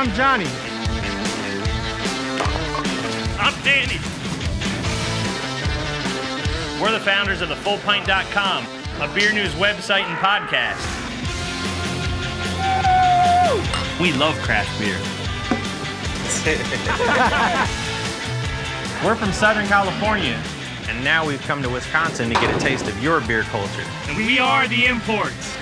I'm Johnny. I'm Danny. We're the founders of thefullpint.com, a beer news website and podcast. Woo! We love craft beer. We're from Southern California, and now we've come to Wisconsin to get a taste of your beer culture. And we are The Imports.